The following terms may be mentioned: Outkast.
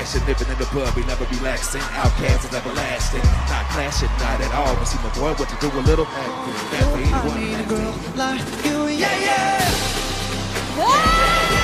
passion, living in the bud, we never relaxing. Outkast is everlasting, not clashing, not at all. But see my boy, what to do a little acting. I need a girl like you, yeah, yeah. What?